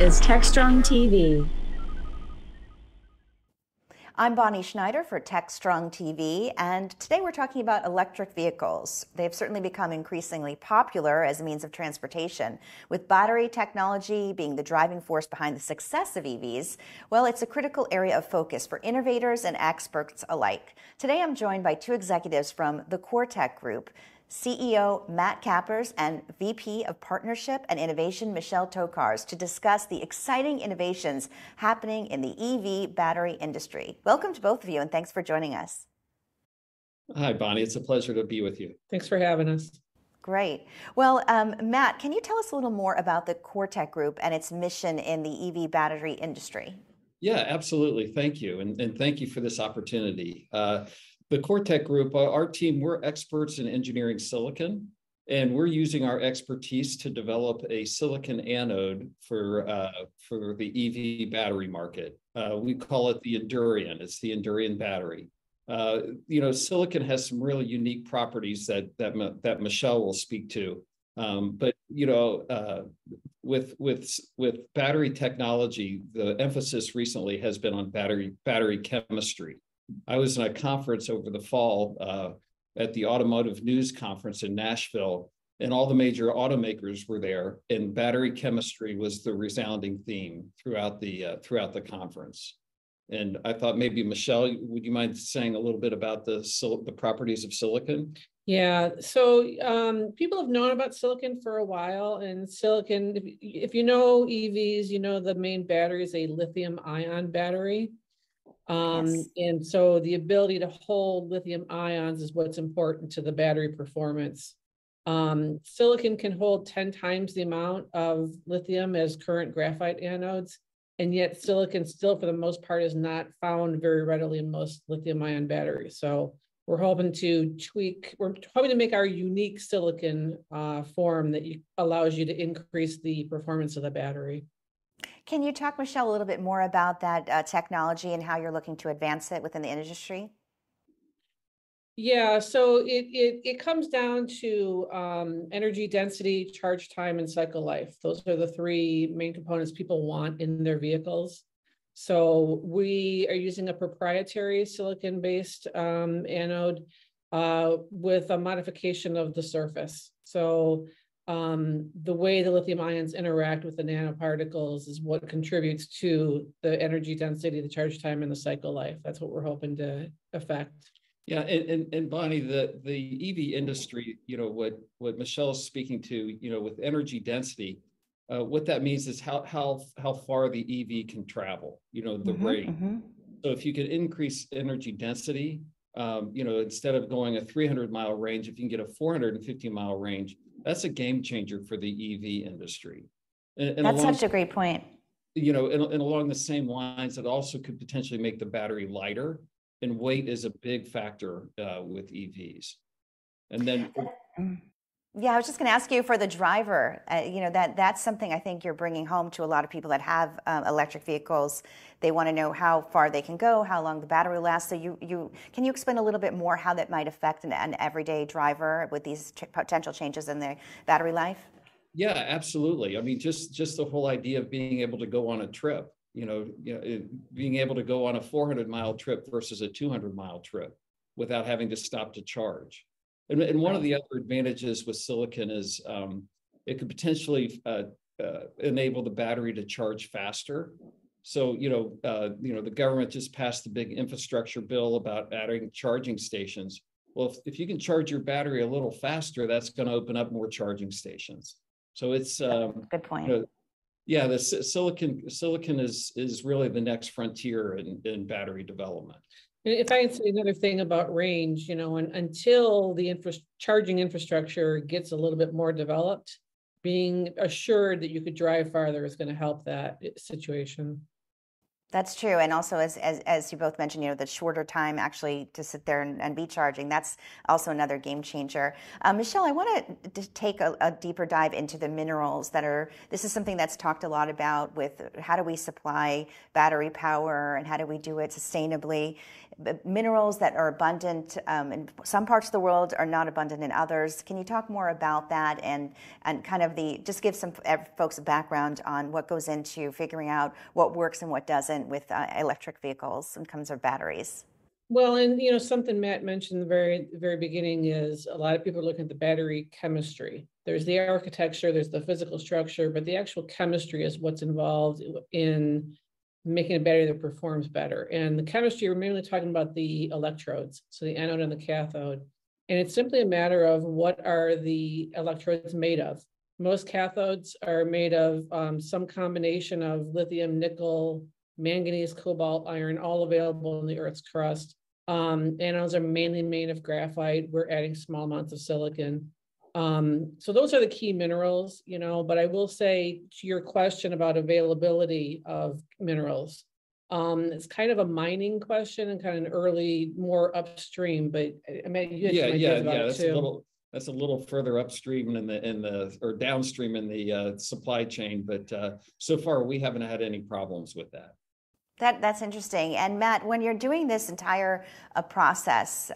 is TechStrong TV. I'm Bonnie Schneider for TechStrong TV, and today we're talking about electric vehicles. They've certainly become increasingly popular as a means of transportation. With battery technology being the driving force behind the success of EVs, well, it's a critical area of focus for innovators and experts alike. Today I'm joined by two executives from the Coretec Group, CEO Matt Kappers and VP of Partnership and Innovation Michelle Tokarz, to discuss the exciting innovations happening in the EV battery industry. Welcome to both of you, and thanks for joining us. Hi, Bonnie. It's a pleasure to be with you. Thanks for having us. Great. Well, Matt, can you tell us a little more about the Coretec Group and its mission in the EV battery industry? Yeah, absolutely. Thank you. And thank you for this opportunity. The Coretec Group, our team, we're experts in engineering silicon, and we're using our expertise to develop a silicon anode for the EV battery market. We call it the Endurion. It's the Endurion battery. You know, silicon has some really unique properties that Michelle will speak to. But you know, with battery technology, the emphasis recently has been on battery chemistry. I was in a conference over the fall at the Automotive News Conference in Nashville, and all the major automakers were there, and battery chemistry was the resounding theme throughout the conference. And I thought maybe, Michelle, would you mind saying a little bit about the properties of silicon? Yeah, so people have known about silicon for a while, and silicon, if you know EVs, you know the main battery is a lithium-ion battery. Yes. And so the ability to hold lithium ions is what's important to the battery performance. Silicon can hold 10 times the amount of lithium as current graphite anodes, and yet silicon still, for the most part, is not found very readily in most lithium ion batteries. So we're hoping to make our unique silicon form that allows you to increase the performance of the battery. Can you talk, Michelle, a little bit more about that technology and how you're looking to advance it within the industry? Yeah, so it comes down to energy density, charge time, and cycle life. Those are the three main components people want in their vehicles. So we are using a proprietary silicon-based anode with a modification of the surface. So the way the lithium ions interact with the nanoparticles is what contributes to the energy density, the charge time, and the cycle life. That's what we're hoping to affect. Yeah, and Bonnie, the EV industry, you know, what Michelle's speaking to, you know, with energy density, what that means is how far the EV can travel, you know, the rate. So if you can increase energy density, you know, instead of going a 300-mile range, if you can get a 450-mile range, that's a game changer for the EV industry. And that's such a great point. You know, and along the same lines, it also could potentially make the battery lighter, and weight is a big factor with EVs. And then... Yeah, I was just going to ask you for the driver, you know, that's something I think you're bringing home to a lot of people that have electric vehicles. They want to know how far they can go, how long the battery lasts. So can you explain a little bit more how that might affect an everyday driver with these potential changes in their battery life? Yeah, absolutely. I mean, just the whole idea of being able to go on a trip, being able to go on a 400-mile trip versus a 200-mile trip without having to stop to charge. And one of the other advantages with silicon is it could potentially enable the battery to charge faster. So, the government just passed the big infrastructure bill about adding charging stations. Well, if you can charge your battery a little faster, that's going to open up more charging stations. So it's good point. Yeah, the silicon is really the next frontier in battery development. If I can say another thing about range, you know, and until the charging infrastructure gets a little bit more developed, being assured that you could drive farther is going to help that situation. That's true. And also, as you both mentioned, you know, the shorter time actually to sit there and be charging, that's also another game changer. Michelle, I want to take a deeper dive into the minerals that are, this is something that's talked a lot about with how do we supply battery power and how do we do it sustainably. Minerals that are abundant in some parts of the world are not abundant in others. Can you talk more about that and kind of the, just give some folks a background on what goes into figuring out what works and what doesn't with electric vehicles in terms of batteries? Well, and you know, something Matt mentioned in the very beginning is a lot of people are looking at the battery chemistry. There's the architecture, there's the physical structure, but the actual chemistry is what's involved in making a battery that performs better. And the chemistry, we're mainly talking about the electrodes, so the anode and the cathode. And it's simply a matter of what are the electrodes made of. Most cathodes are made of some combination of lithium, nickel, manganese, cobalt, iron, all available in the Earth's crust. Anodes are mainly made of graphite. We're adding small amounts of silicon. So those are the key minerals, you know, but I will say to your question about availability of minerals, it's kind of a mining question and kind of an early, more upstream, but I mean, you had some ideas about it too. That's a little further upstream or downstream in the supply chain, but so far we haven't had any problems with that. That's interesting. And Matt, when you're doing this entire process,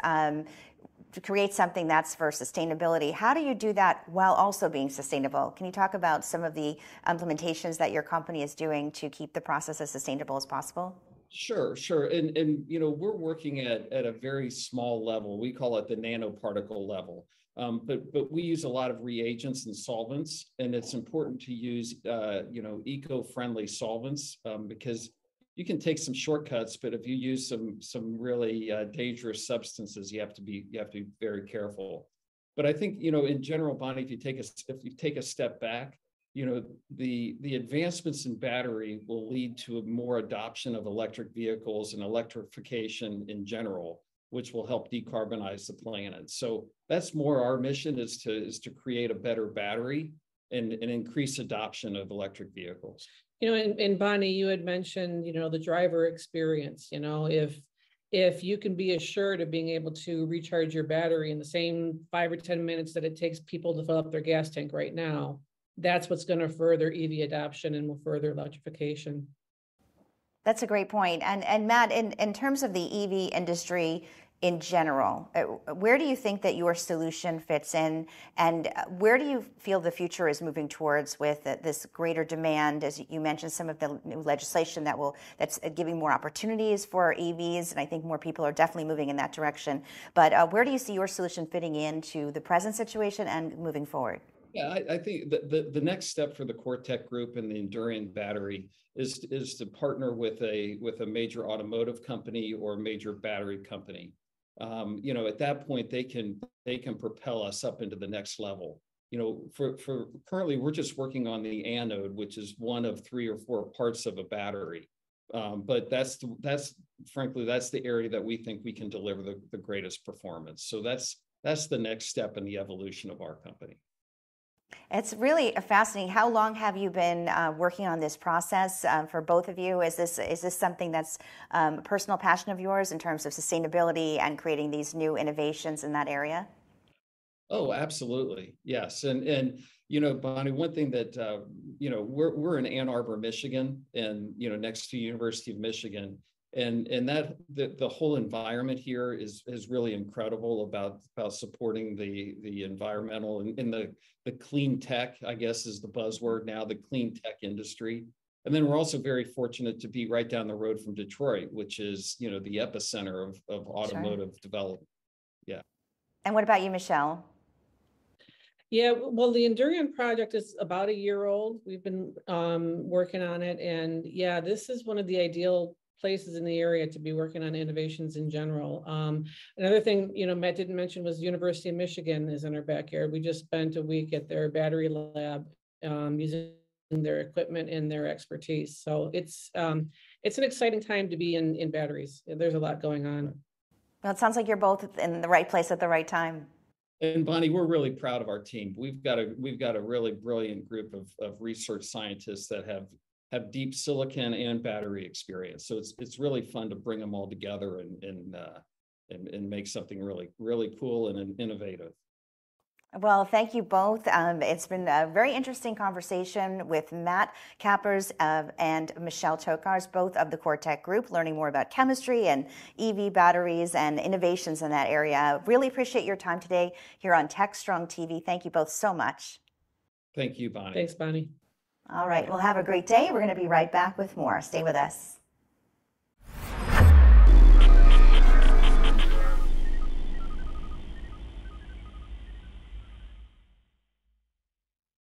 to create something that's for sustainability, how do you do that while also being sustainable? Can you talk about some of the implementations that your company is doing to keep the process as sustainable as possible? Sure. And you know, we're working at a very small level. We call it the nanoparticle level. But we use a lot of reagents and solvents, and it's important to use you know, eco-friendly solvents because you can take some shortcuts, but if you use some really dangerous substances, you have to be very careful. But I think, you know, in general, Bonnie, if you take a step back, you know, the advancements in battery will lead to a more adoption of electric vehicles and electrification in general, which will help decarbonize the planet. So that's more our mission, is to create a better battery and increase adoption of electric vehicles. You know, and Bonnie, you had mentioned, you know, the driver experience. You know, if you can be assured of being able to recharge your battery in the same 5 or 10 minutes that it takes people to fill up their gas tank right now, that's what's going to further EV adoption and will further electrification. That's a great point. And Matt, in terms of the EV industry in general, where do you think that your solution fits in, and where do you feel the future is moving towards with this greater demand? As you mentioned, some of the new legislation that's giving more opportunities for EVs, and I think more people are definitely moving in that direction. But where do you see your solution fitting into the present situation and moving forward? Yeah, I think the next step for the Coretec Group and the Endurion battery is to partner with a major automotive company or a major battery company. You know, at that point they can propel us up into the next level. You know, for currently we're just working on the anode, which is one of 3 or 4 parts of a battery. But that's frankly the area that we think we can deliver the greatest performance. So that's the next step in the evolution of our company. It's really fascinating. How long have you been working on this process for both of you? Is this something that's a personal passion of yours in terms of sustainability and creating these new innovations in that area? Oh, absolutely. Yes. And you know, Bonnie, one thing that, you know, we're in Ann Arbor, Michigan, and, you know, next to University of Michigan. And that the whole environment here is really incredible about supporting the environmental and the clean tech, I guess, is the buzzword now, the clean tech industry. And then we're also very fortunate to be right down the road from Detroit, which is, you know, the epicenter of automotive development. Yeah. And what about you, Michelle? Yeah, well, the Endurion project is about a year old. We've been working on it, and yeah, this is one of the ideal places in the area to be working on innovations in general. Another thing, you know, Matt didn't mention was University of Michigan is in our backyard. We just spent a week at their battery lab using their equipment and their expertise. So it's an exciting time to be in batteries. There's a lot going on. Well, it sounds like you're both in the right place at the right time. And Bonnie, we're really proud of our team. We've got a really brilliant group of research scientists that have have deep silicon and battery experience. So it's really fun to bring them all together and make something really, really cool and innovative. Well, thank you both. It's been a very interesting conversation with Matt Kappers and Michelle Tokarz, both of the Coretec Group, learning more about chemistry and EV batteries and innovations in that area. Really appreciate your time today here on Tech Strong TV. Thank you both so much. Thank you, Bonnie. Thanks, Bonnie. All right, well, have a great day. We're going to be right back with more. Stay with us.